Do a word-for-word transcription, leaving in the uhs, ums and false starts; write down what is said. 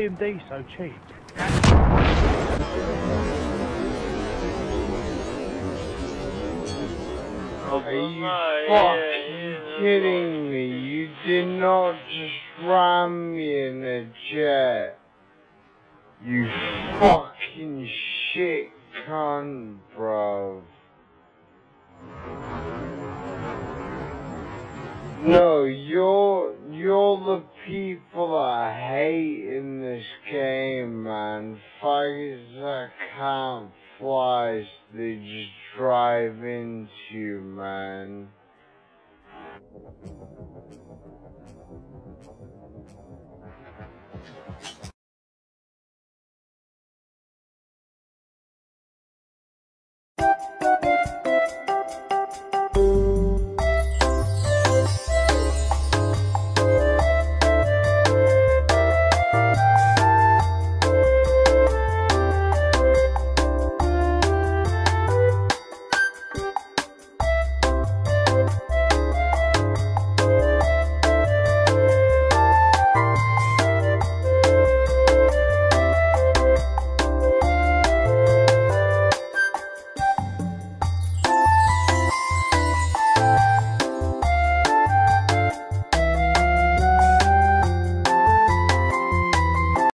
A M D so cheap? Are you fucking kidding me? You did not just ram me in a jet. You fucking shit cunt, bruv. No, you're, you're the people I hate in this game, man. Fuckers that can't fly, so they just drive into you, man.